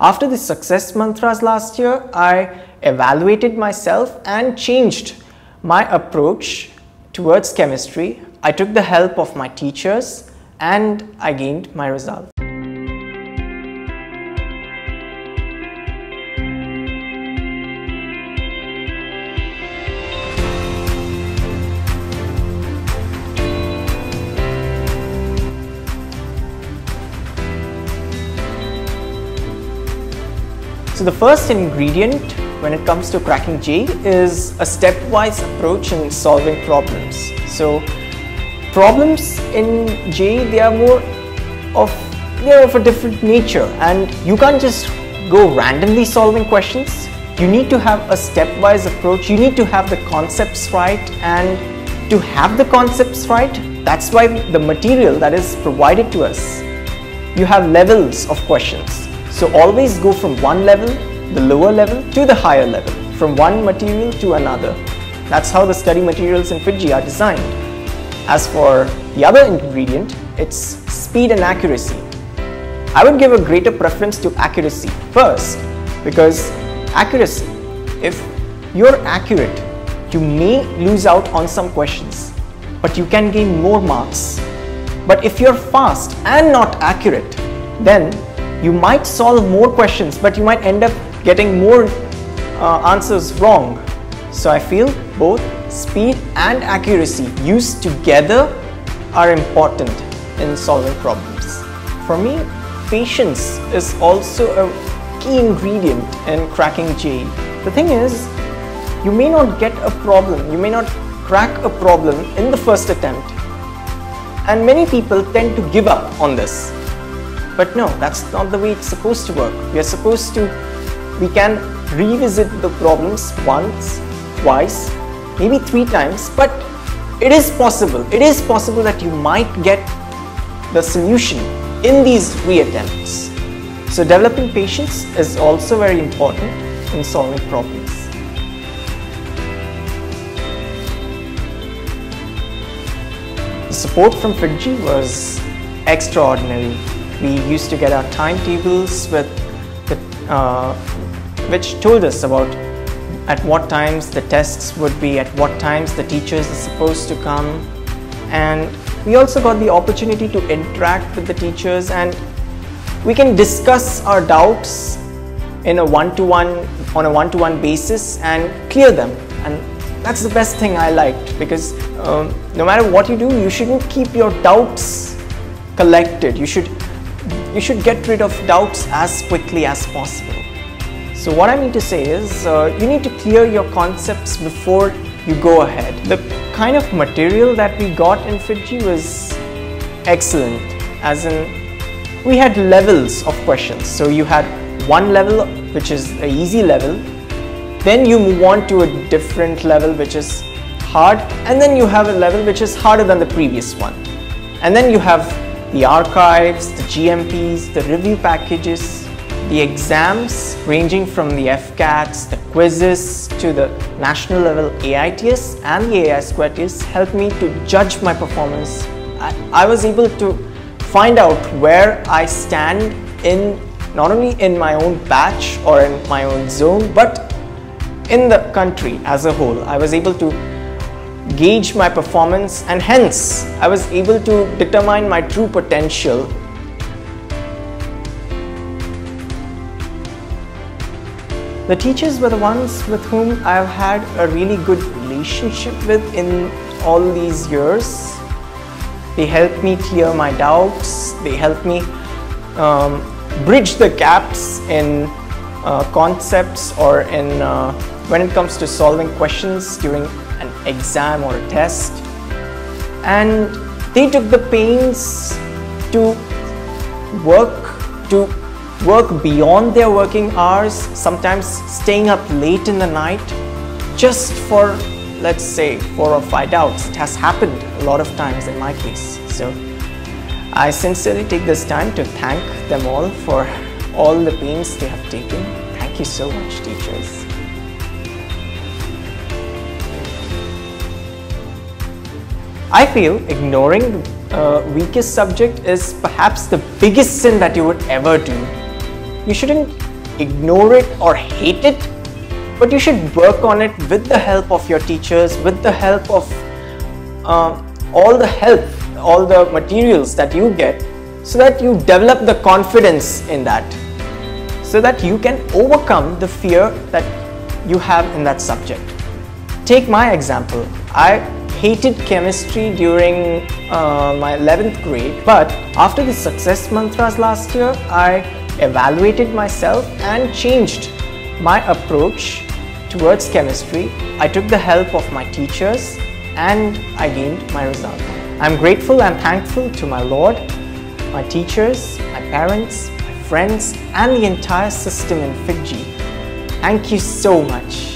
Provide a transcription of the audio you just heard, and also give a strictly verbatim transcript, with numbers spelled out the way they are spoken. After the success mantras last year, I evaluated myself and changed my approach towards chemistry. I took the help of my teachers and I gained my results. So the first ingredient when it comes to cracking G E E is a stepwise approach in solving problems. So problems in G E E, they are more of, they're of a different nature, and you can't just go randomly solving questions. You need to have a stepwise approach. You need to have the concepts right, and to have the concepts right, that's why the material that is provided to us, you have levels of questions. So always go from one level, the lower level, to the higher level, from one material to another. That's how the study materials in FIITJEE are designed. As for the other ingredient, it's speed and accuracy. I would give a greater preference to accuracy first, because accuracy, if you're accurate, you may lose out on some questions, but you can gain more marks. But if you're fast and not accurate, then you might solve more questions, but you might end up getting more uh, answers wrong. So I feel both speed and accuracy used together are important in solving problems. For me, patience is also a key ingredient in cracking G E E. The thing is, you may not get a problem, you may not crack a problem in the first attempt, and many people tend to give up on this. But no, that's not the way it's supposed to work. We are supposed to, we can revisit the problems once, twice, maybe three times, but it is possible. It is possible that you might get the solution in these three attempts. So developing patience is also very important in solving problems. The support from FIITJEE was extraordinary. We used to get our timetables with the, uh, which told us about at what times the tests would be, at what times the teachers are supposed to come. And we also got the opportunity to interact with the teachers, and we can discuss our doubts in a one-to-one, on a one-to-one basis and clear them. And that's the best thing I liked, because um, no matter what you do, you shouldn't keep your doubts collected. You should You should get rid of doubts as quickly as possible. So what I mean to say is, uh, you need to clear your concepts before you go ahead. The kind of material that we got in FIITJEE was excellent, as in we had levels of questions. So you had one level, which is an easy level, then you move on to a different level, which is hard, and then you have a level which is harder than the previous one. And then you have the archives, the G M Ps, the review packages, the exams ranging from the F CATs, the quizzes, to the national level A I T S and the A I SquareTS helped me to judge my performance. I, I was able to find out where I stand in not only in my own batch or in my own zone, but in the country as a whole. I was able to gauge my performance, and hence I was able to determine my true potential. The teachers were the ones with whom I've had a really good relationship with in all these years. They helped me clear my doubts, they helped me um, bridge the gaps in uh, concepts or in uh, when it comes to solving questions during an exam or a test, and they took the pains to work to work beyond their working hours, sometimes staying up late in the night just for, let's say, four or five doubts. It has happened a lot of times in my case. So I sincerely take this time to thank them all for all the pains they have taken. Thank you so much, teachers. I feel ignoring the uh, weakest subject is perhaps the biggest sin that you would ever do. You shouldn't ignore it or hate it, but you should work on it with the help of your teachers, with the help of uh, all the help, all the materials that you get, so that you develop the confidence in that, so that you can overcome the fear that you have in that subject. Take my example. I hated chemistry during uh, my eleventh grade, but after the success mantras last year, I evaluated myself and changed my approach towards chemistry. I took the help of my teachers and I gained my result. I'm grateful and thankful to my Lord, my teachers, my parents, my friends, and the entire system in FIITJEE. Thank you so much.